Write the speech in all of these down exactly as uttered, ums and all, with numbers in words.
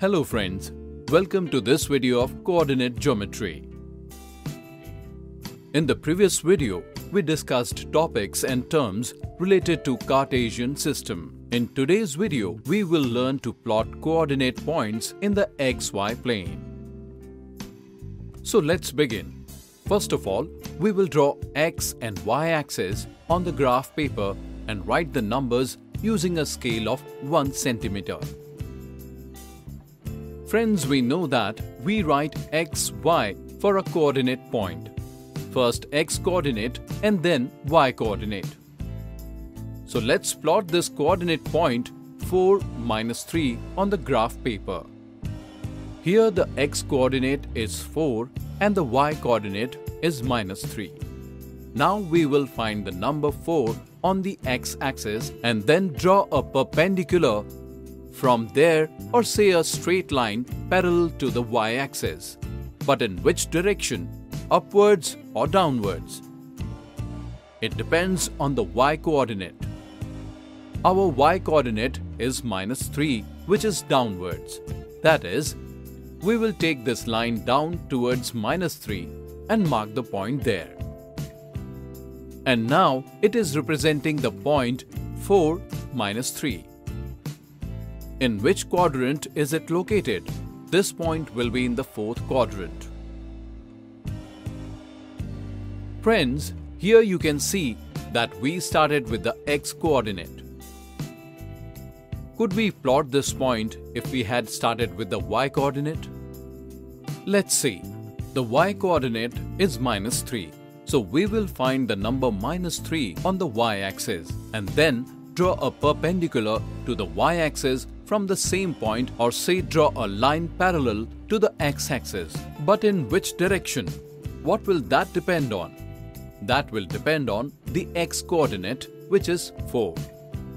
Hello friends, welcome to this video of Coordinate Geometry. In the previous video, we discussed topics and terms related to Cartesian system. In today's video, we will learn to plot coordinate points in the X Y plane. So let's begin. First of all, we will draw X and Y axes on the graph paper and write the numbers using a scale of one centimeter. Friends, we know that we write X, Y for a coordinate point. First X coordinate and then Y coordinate. So let's plot this coordinate point four, minus three on the graph paper. Here the X coordinate is four and the Y coordinate is minus three. Now we will find the number four on the X axis and then draw a perpendicular from there, or say a straight line parallel to the Y axis. But in which direction? Upwards or downwards? It depends on the Y coordinate. Our Y coordinate is minus three, which is downwards. That is, we will take this line down towards minus three and mark the point there. And now it is representing the point four, minus three. In which quadrant is it located? This point will be in the fourth quadrant. Friends, here you can see that we started with the X coordinate. Could we plot this point if we had started with the Y coordinate? Let's see. The Y coordinate is minus three. So we will find the number minus three on the Y axis and then draw a perpendicular to the Y axis from the same point, or say draw a line parallel to the X axis. But in which direction? What will that depend on? That will depend on the X coordinate, which is four.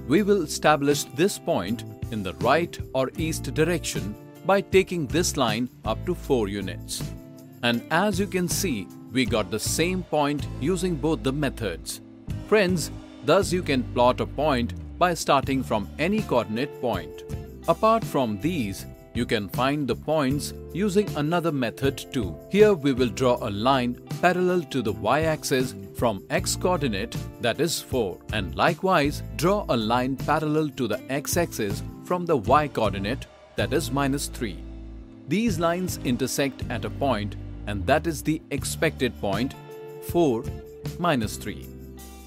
We will establish this point in the right or east direction by taking this line up to four units. And as you can see, we got the same point using both the methods. Friends, thus you can plot a point by starting from any coordinate point. Apart from these, you can find the points using another method too. Here we will draw a line parallel to the Y-axis from X coordinate, that is four, and likewise draw a line parallel to the X axis from the Y coordinate, that is minus three. These lines intersect at a point, and that is the expected point four, minus three.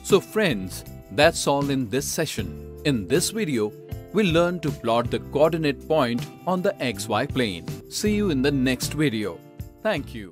So friends, that's all in this session. In this video, we learned to plot the coordinate point on the X Y plane. See you in the next video. Thank you.